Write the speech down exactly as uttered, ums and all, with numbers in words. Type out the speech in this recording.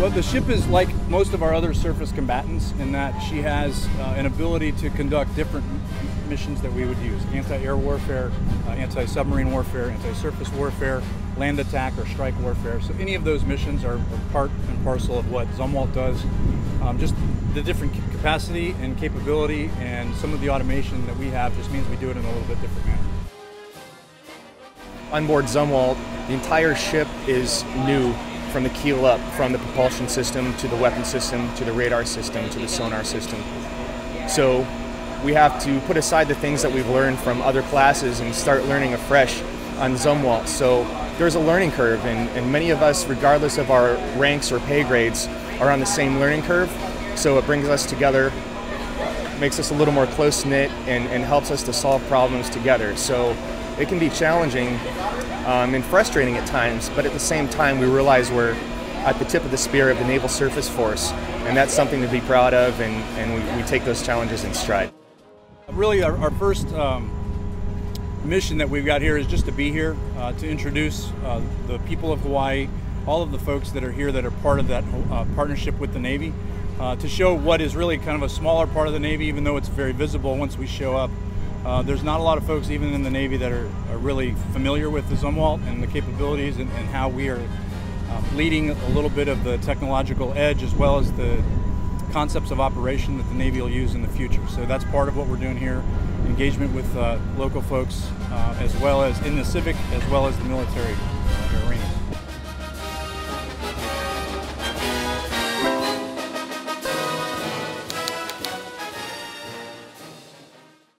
Well, the ship is like most of our other surface combatants in that she has uh, an ability to conduct different missions that we would use: anti-air warfare, uh, anti-submarine warfare, anti-surface warfare, land attack or strike warfare. So any of those missions are, are part and parcel of what Zumwalt does. Um, just the different capacity and capability and some of the automation that we have just means we do it in a little bit different manner. On board Zumwalt, the entire ship is new from the keel up, from the propulsion system to the weapon system to the radar system to the sonar system. So we have to put aside the things that we've learned from other classes and start learning afresh on Zumwalt. So there's a learning curve, and, and many of us, regardless of our ranks or pay grades, are on the same learning curve. So it brings us together, makes us a little more close-knit, and, and helps us to solve problems together. So it can be challenging um, and frustrating at times, but at the same time we realize we're at the tip of the spear of the Naval Surface Force, and that's something to be proud of, and, and we, we take those challenges in stride. Really, our, our first um, mission that we've got here is just to be here, uh, to introduce uh, the people of Hawaii, all of the folks that are here that are part of that uh, partnership with the Navy, uh, to show what is really kind of a smaller part of the Navy, even though it's very visible once we show up. Uh, there's not a lot of folks even in the Navy that are, are really familiar with the Zumwalt and the capabilities and, and how we are uh, leading a little bit of the technological edge as well as the concepts of operation that the Navy will use in the future. So that's part of what we're doing here, engagement with uh, local folks uh, as well as in the civic as well as the military.